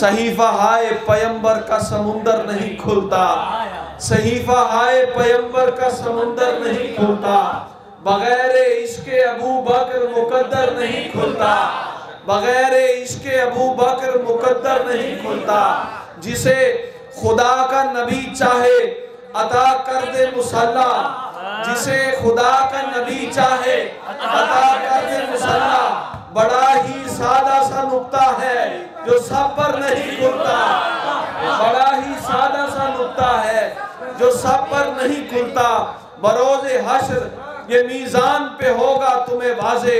सहीफा हाय पैगंबर का समुंदर नहीं खुलता, सहीफा हाय पैगंबर का समुंदर नहीं खुलता, बगैर इसके अबू बकर मुकद्दर नहीं खुलता, बगैर इसके अबू बकर मुकद्दर नहीं खुलता। जिसे खुदा का नबी चाहे अता कर दे मुसल्ला, जिसे खुदा का नबी चाहे अता कर दे मुसल्ला। बड़ा ही सादा सा नुक्ता है जो सब पर नहीं खुलता, बड़ा ही सादा सा नुक्ता है जो सब पर नहीं खुलता। बरोज हश्र ये मीज़ान पे होगा तुम्हें वाजे,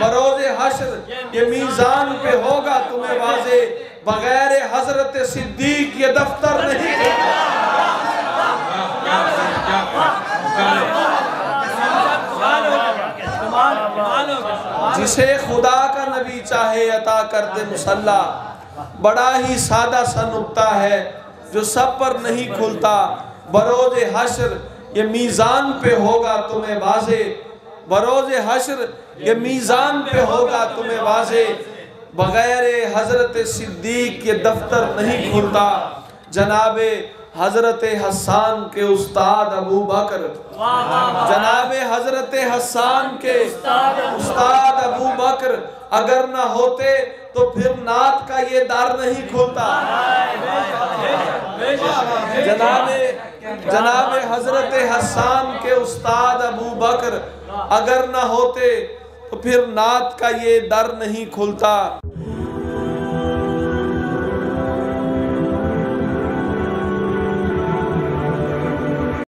बरोज हश्र ये मीज़ान पे होगा तुम्हें वाजे, बगैर हजरत सिद्दीक ये दफ्तर नहीं खुलता। जिसे खुदा का नबी चाहे अता कर दे मुसल्ला, बड़ा ही सादा सा नुक्ता है जो सब पर नहीं खुलता। बरोज हश्र ये मीज़ान पे होगा तुम्हें वाजे, बरोज हश्र ये मीज़ान पे होगा तुम्हें वाजे, बगैर हजरत सिद्दीक के दफ्तर नहीं खुलता। जनाबे हजरत हसन के उस्ताद अबू बकर, जनाबे हजरत हसन के उस्ताद अबू बकर अगर ना होते तो फिर नात का ये दार नहीं खुलता। जनाबे हजरत हसन के उस्ताद अबू बकर अगर ना होते तो फिर नात का ये दर नहीं खुलता।